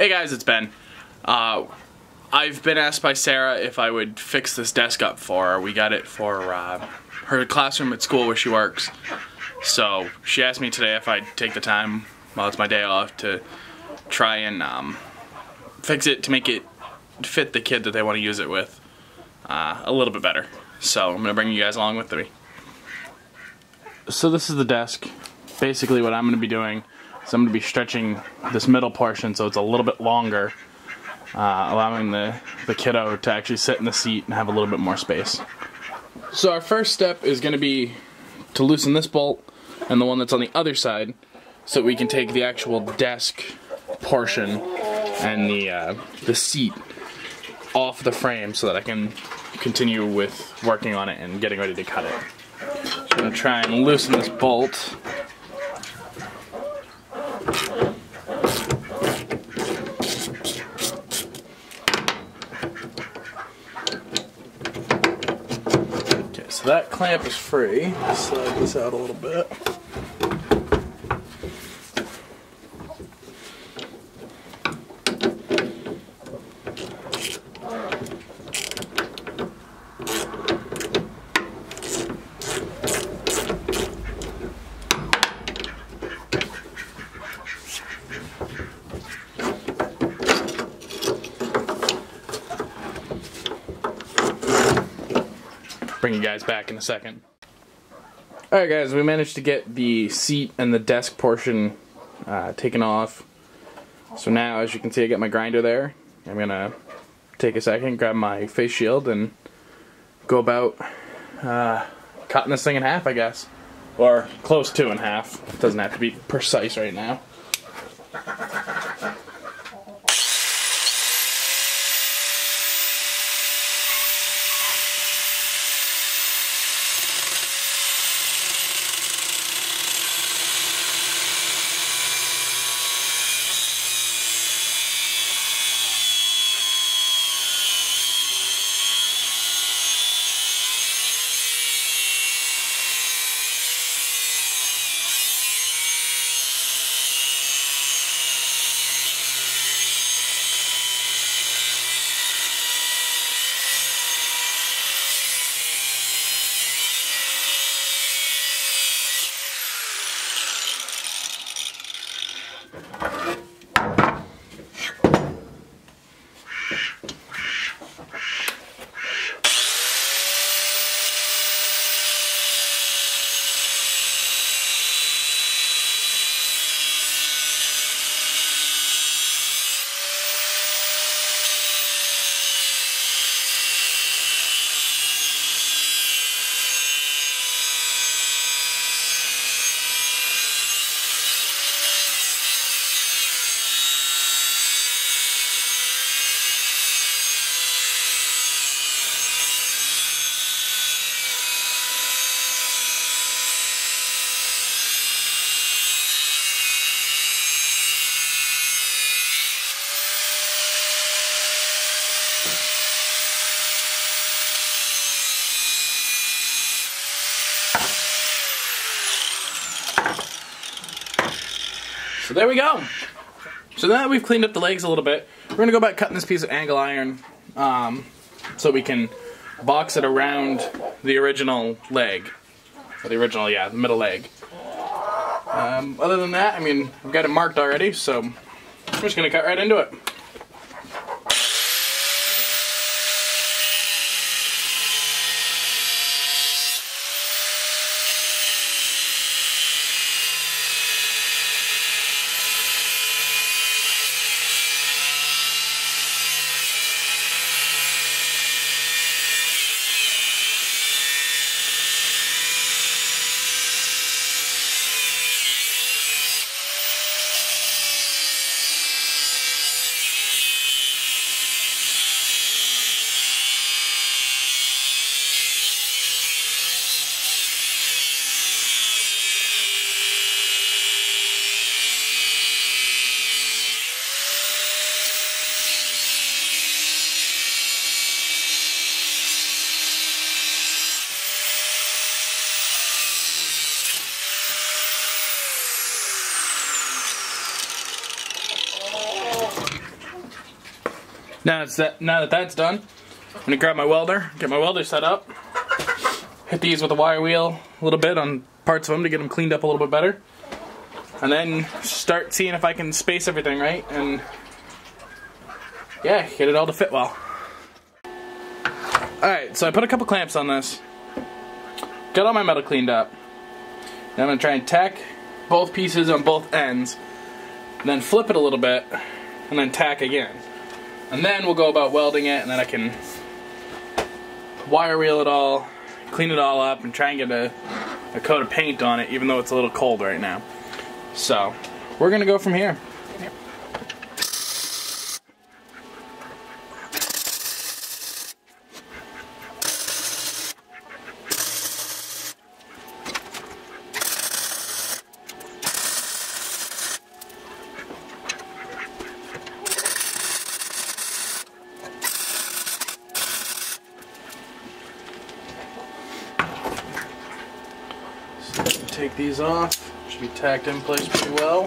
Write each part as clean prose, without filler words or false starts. Hey guys, it's Ben. I've been asked by Sarah if I would fix this desk up for her. We got it for her classroom at school where she works. So she asked me today if I'd take the time while it's my day off to try and fix it to make it fit the kid that they want to use it with a little bit better. So I'm going to bring you guys along with me. So this is the desk. Basically what I'm going to be doing is I'm going to be stretching this middle portion so it's a little bit longer, allowing the kiddo to actually sit in the seat and have a little bit more space. So our first step is going to be to loosen this bolt and the one that's on the other side so that we can take the actual desk portion and the seat off the frame so that I can continue with working on it and getting ready to cut it. So I'm going to try and loosen this bolt. So that clamp is free. Slide this out a little bit. Bring you guys back in a second. Alright guys, we managed to get the seat and the desk portion taken off. So now, as you can see, I got my grinder there. I'm gonna take a second, grab my face shield, and go about cutting this thing in half, I guess. Or close to in half. It doesn't have to be precise right now. So there we go. So now that we've cleaned up the legs a little bit, we're going to go back cutting this piece of angle iron so we can box it around the original leg. Or the original, yeah, the middle leg. Other than that, I mean, I've got it marked already, so I'm just going to cut right into it. Now that that's done, I'm gonna grab my welder, get my welder set up, hit these with a wire wheel a little bit on parts of them to get them cleaned up a little bit better, and then start seeing if I can space everything right and yeah, get it all to fit well. Alright, so I put a couple clamps on this, got all my metal cleaned up. Now I'm going to try and tack both pieces on both ends, then flip it a little bit, and then tack again. And then we'll go about welding it, and then I can wire wheel it all, clean it all up, and try and get a coat of paint on it, even though it's a little cold right now. So, we're going to go from here. Take these off, should be tacked in place pretty well.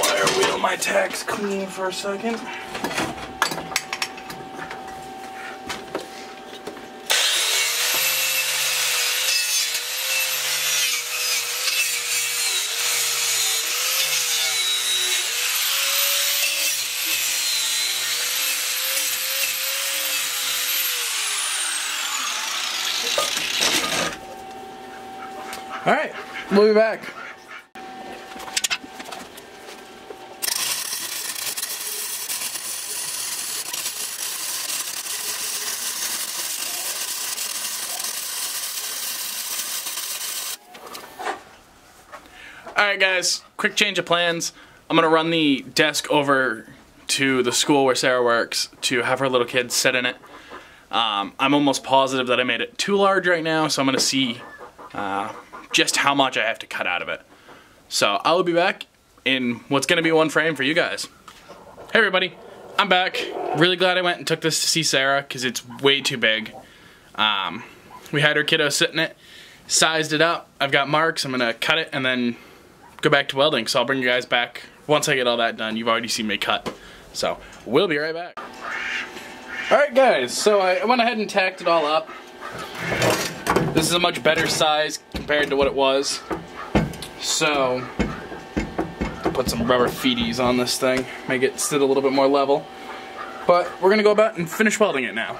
Wire wheel my tacks clean for a second. Alright, we'll be back. Alright guys, quick change of plans. I'm gonna run the desk over to the school where Sarah works to have her little kids sit in it. I'm almost positive that I made it too large right now, so I'm gonna see just how much I have to cut out of it. So I'll be back in what's gonna be one frame for you guys. Hey everybody, I'm back. Really glad I went and took this to see Sarah because it's way too big. We had her kiddo sit in it, sized it up. I've got marks, I'm gonna cut it and then go back to welding. So I'll bring you guys back once I get all that done. You've already seen me cut. So we'll be right back. Alright guys, so I went ahead and tacked it all up. This is a much better size compared to what it was. So, put some rubber feeties on this thing, make it sit a little bit more level. But we're gonna go about and finish welding it now.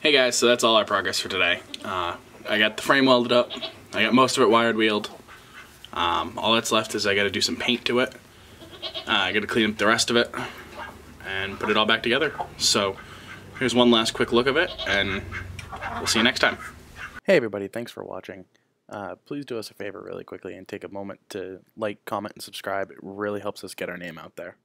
Hey guys, so that's all our progress for today. I got the frame welded up, I got most of it wired wheeled. All that's left is I gotta do some paint to it. I gotta clean up the rest of it and put it all back together. So here's one last quick look of it, and we'll see you next time. Hey everybody, thanks for watching. Please do us a favor really quickly and take a moment to like, comment, and subscribe. It really helps us get our name out there.